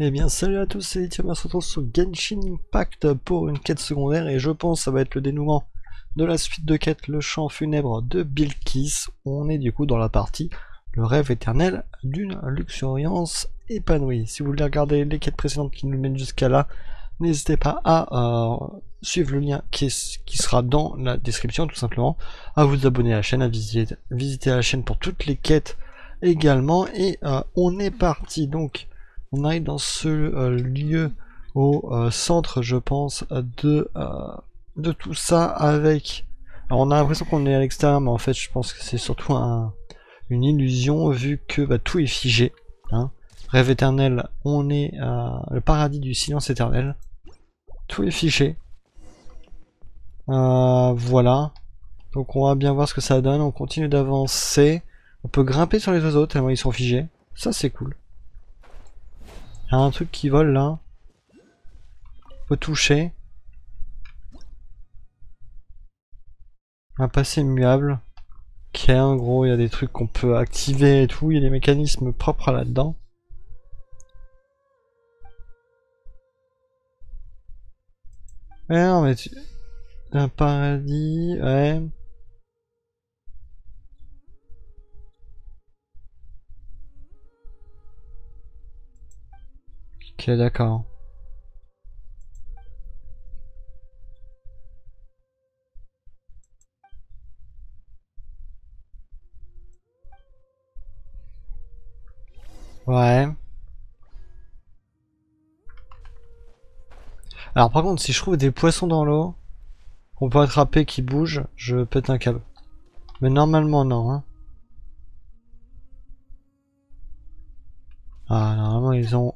Eh bien salut à tous, c'est Etienne, on se retrouve sur Genshin Impact pour une quête secondaire et je pense que ça va être le dénouement de la suite de quête, le chant funèbre de Bilqis. On est du coup dans la partie le rêve éternel d'une luxuriance épanouie. Si vous voulez regarder les quêtes précédentes qui nous mènent jusqu'à là, n'hésitez pas à suivre le lien qui sera dans la description, tout simplement, à vous abonner à la chaîne, à visiter la chaîne pour toutes les quêtes également. Et on est parti donc. On arrive dans ce lieu au centre, je pense, de tout ça avec... Alors, on a l'impression qu'on est à l'extérieur, mais en fait, je pense que c'est surtout une illusion, vu que bah, tout est figé. Hein. Rêve éternel, on est le paradis du silence éternel. Tout est figé. Voilà. Donc, on va bien voir ce que ça donne. On continue d'avancer. On peut grimper sur les oiseaux tellement ils sont figés. Ça, c'est cool. Il y a un truc qui vole là. On peut toucher. Un passé immuable. Ok, en gros, il y a des trucs qu'on peut activer et tout. Il y a des mécanismes propres là-dedans. Ouais, non, mais tu... Un paradis, ouais. Ok, d'accord. Ouais. Alors par contre, si je trouve des poissons dans l'eau, qu'on peut attraper qui bougent, je pète un câble. Mais normalement non, hein. Ah, normalement ils ont...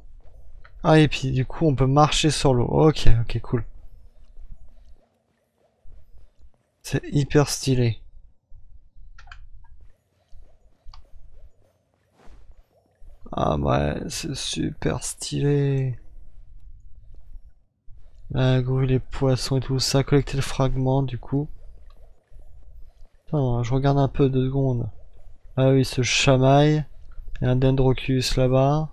Ah, et puis du coup on peut marcher sur l'eau. Ok, ok, cool. C'est hyper stylé. Ah ouais, c'est super stylé. La grouille, les poissons et tout ça. Collecter le fragment du coup. Attends, je regarde un peu, 2 secondes. Ah oui, ce chamail. Il y a un dendroculus là-bas.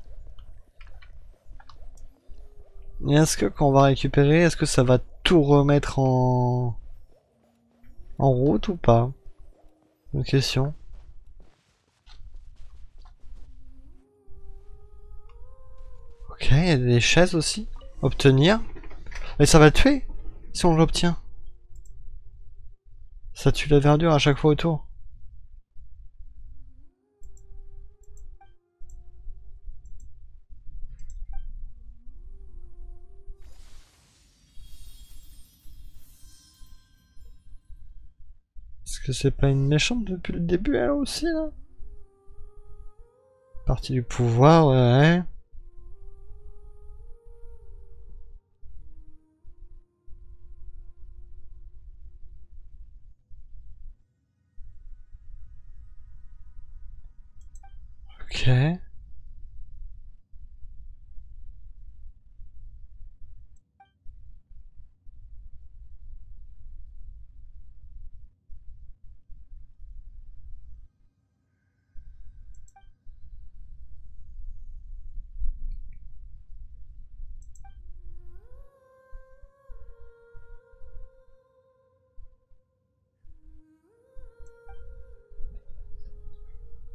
Et est-ce que quand on va récupérer, est-ce que ça va tout remettre en route ou pas? Une question. Ok, il y a des chaises aussi. Obtenir. Mais ça va tuer si on l'obtient. Ça tue la verdure à chaque fois autour. Est-ce que c'est pas une méchante depuis le début elle aussi là? Partie du pouvoir, ouais. Ok.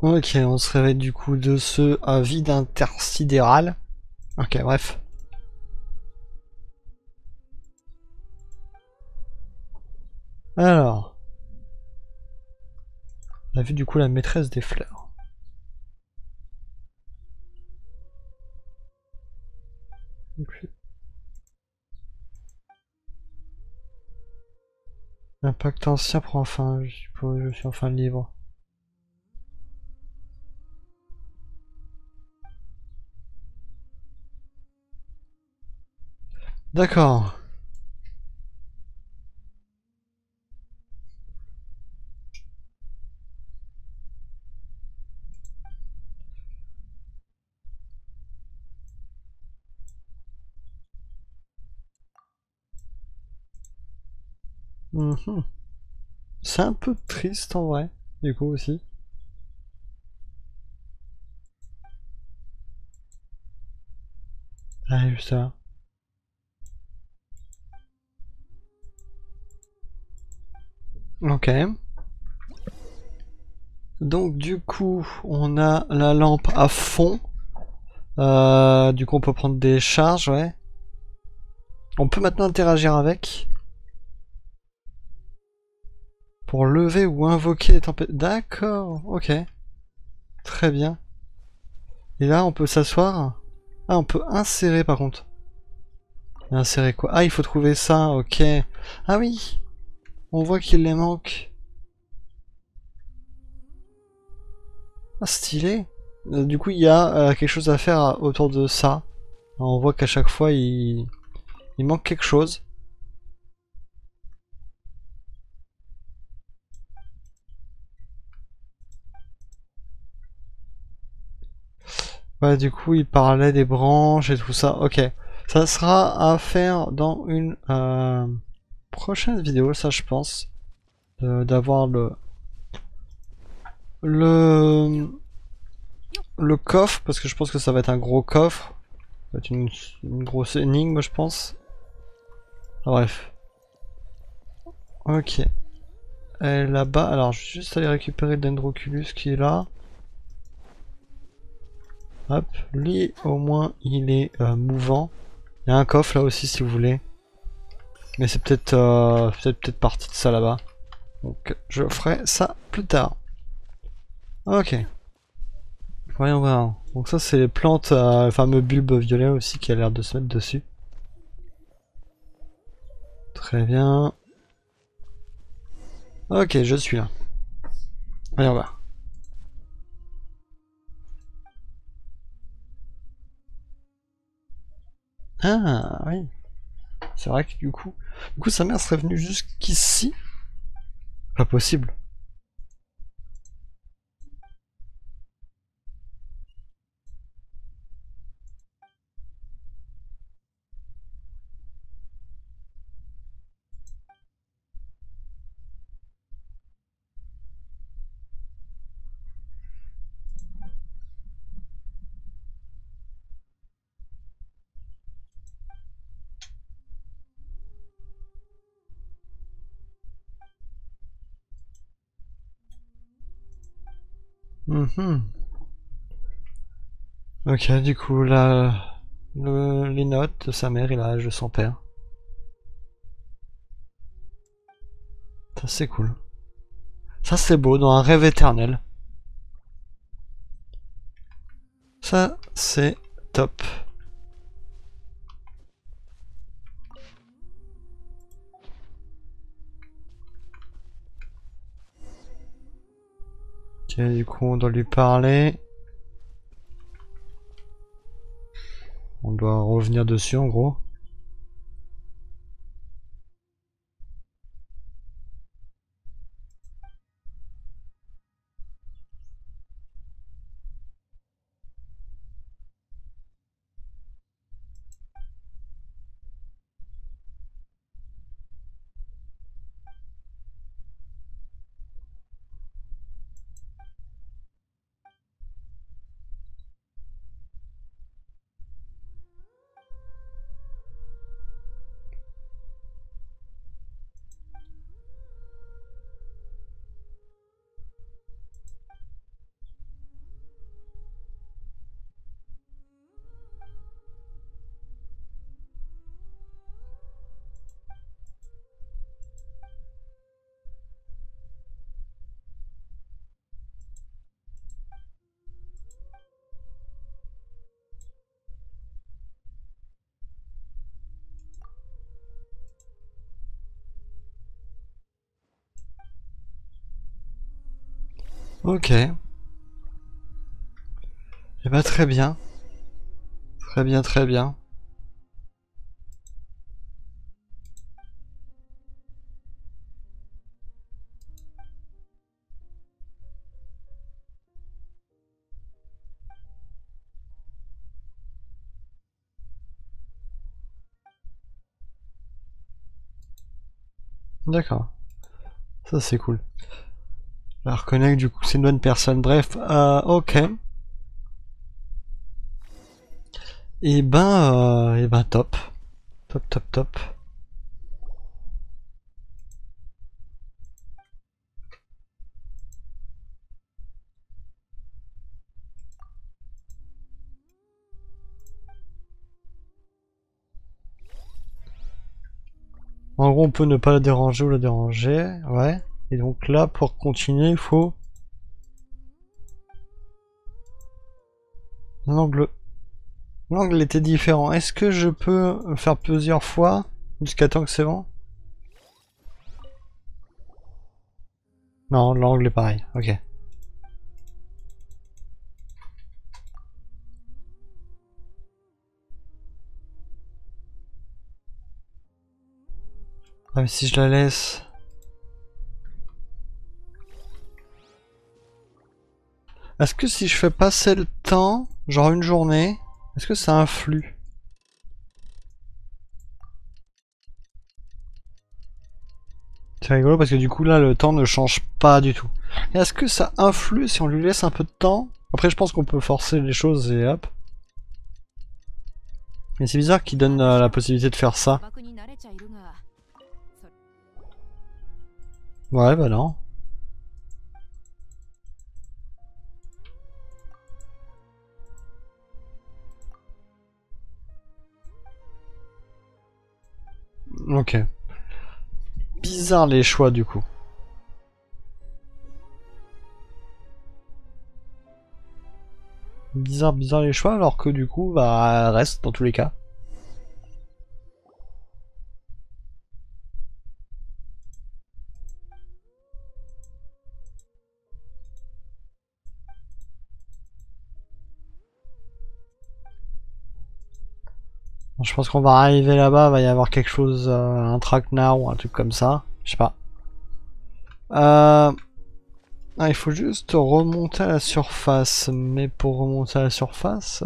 Ok, on se réveille du coup de ce vide intersidéral. Ok, bref. Alors. On a vu du coup la maîtresse des fleurs. Okay. L'impact ancien prend fin, je suppose, je suis en fin de livre. D'accord. C'est un peu triste en vrai, du coup aussi. Ah, juste là. Ok. Donc du coup, on a la lampe à fond. Du coup, on peut prendre des charges, ouais. On peut maintenant interagir avec. Pour lever ou invoquer les tempêtes. D'accord, ok. Très bien. Et là, on peut s'asseoir. Ah, on peut insérer par contre. Insérer quoi? Ah, il faut trouver ça, ok. Ah oui! On voit qu'il les manque. Ah, stylé! Du coup, il y a quelque chose à faire autour de ça. On voit qu'à chaque fois, il manque quelque chose. Ouais, du coup, il parlait des branches et tout ça. Ok, ça sera à faire dans une prochaine vidéo, ça je pense. D'avoir le coffre, parce que je pense que ça va être un gros coffre. Ça va être une grosse énigme, je pense. Ah, bref. Ok. Et là-bas, alors je vais juste aller récupérer le dendroculus qui est là. Hop, lui au moins il est mouvant. Il y a un coffre là aussi si vous voulez. Mais c'est peut-être peut-être partie de ça là-bas. Donc je ferai ça plus tard. Ok. Voyons voir. Donc ça c'est les plantes, le fameux bulbe violet aussi qui a l'air de se mettre dessus. Très bien. Ok, je suis là. Voyons voir. Ah oui, c'est vrai que du coup sa mère serait venue jusqu'ici. Pas possible. Ok, du coup, là, les notes de sa mère et l'âge de son père. Ça, c'est cool. Ça, c'est beau, dans un rêve éternel. Ça, c'est top. Et du coup on doit lui parler. On doit revenir dessus en gros. Ok. Et bah très bien. Très bien, très bien. D'accord. Ça c'est cool. La reconnecte, du coup c'est une bonne personne. Bref, ok. Et ben, top. Top. En gros, on peut ne pas la déranger ou la déranger, ouais. Et donc là, pour continuer, il faut l'angle. L'angle était différent. Est-ce que je peux le faire plusieurs fois jusqu'à temps que c'est bon? Non, l'angle est pareil. Ok. Ah, mais si je la laisse... Est-ce que si je fais passer le temps, genre une journée, est-ce que ça influe? C'est rigolo parce que du coup là le temps ne change pas du tout. Est-ce que ça influe si on lui laisse un peu de temps? Après je pense qu'on peut forcer les choses et hop. Mais c'est bizarre qu'il donne la possibilité de faire ça. Ouais, bah non. Ok. Bizarre les choix du coup. Bizarre les choix alors que du coup, bah, elle reste dans tous les cas. Je pense qu'on va arriver là-bas, va y avoir quelque chose, un traquenard ou un truc comme ça, je sais pas. Ah, il faut juste remonter à la surface, mais pour remonter à la surface...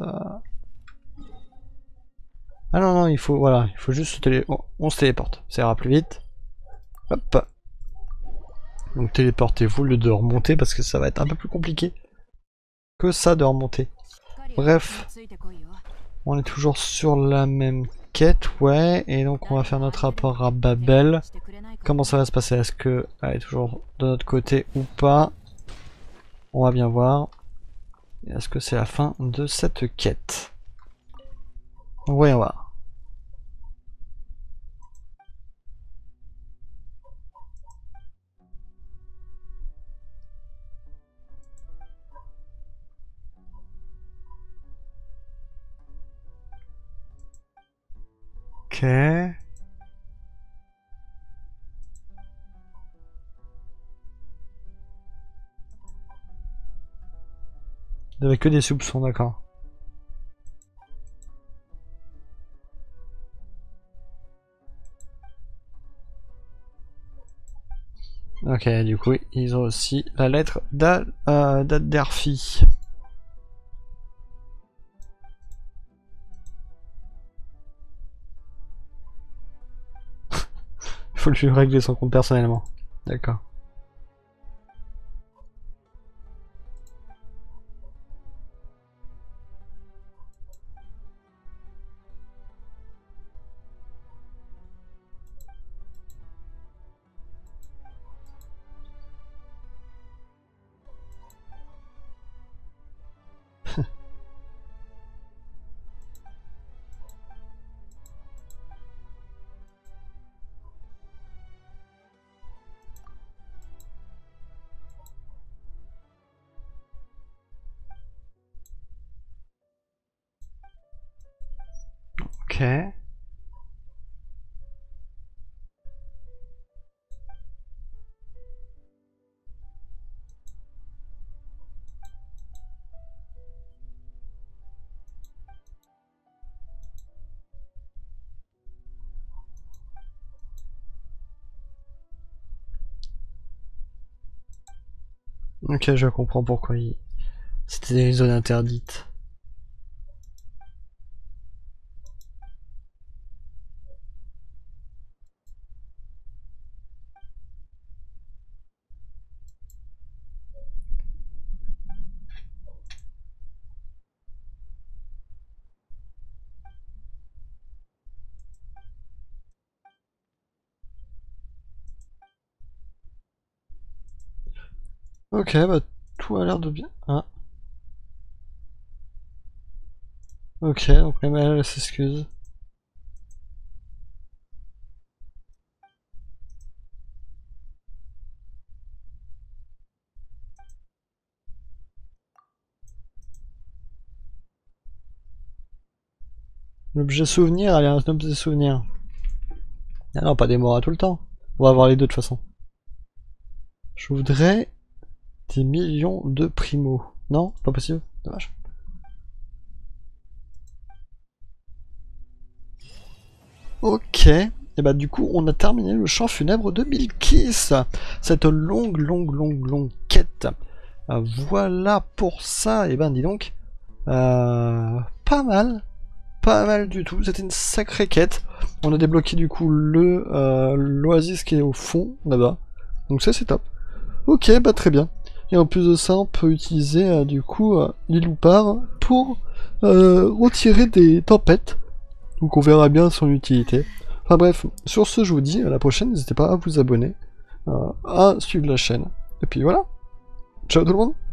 Ah non, il faut, voilà, il faut juste se téléporter, on se téléporte, ça ira plus vite. Hop. Donc téléportez-vous au lieu de remonter, parce que ça va être un peu plus compliqué que ça de remonter. Bref. On est toujours sur la même quête, ouais, et donc on va faire notre rapport à Babel. Comment ça va se passer? Est-ce qu'elle est toujours de notre côté ou pas? On va bien voir. Est-ce que c'est la fin de cette quête? Voyons voir. Ok. Il n'y avait que des soupçons, d'accord. Ok, du coup, ils ont aussi la lettre d'Aderfi. Faut lui régler son compte personnellement. D'accord. Okay. Ok, je comprends pourquoi il... c'était des zones interdites. Ok, bah tout a l'air de bien. Ah. Ok, donc les malades s'excusent. L'objet souvenir, allez, un objet souvenir. Ah non, pas des moras tout le temps. On va avoir les deux de toute façon. Je voudrais des millions de primos. Non, pas possible, dommage. Ok, et bah du coup on a terminé le chant funèbre de Bilqis. Cette longue quête. Voilà pour ça, et ben dis donc, pas mal du tout, c'était une sacrée quête. On a débloqué du coup le l'oasis qui est au fond là-bas. Donc ça c'est top. Ok, bah très bien. Et en plus de ça on peut utiliser du coup l'île Loupard pour retirer des tempêtes. Donc on verra bien son utilité. Enfin bref, sur ce je vous dis à la prochaine, n'hésitez pas à vous abonner, à suivre la chaîne. Et puis voilà, ciao tout le monde.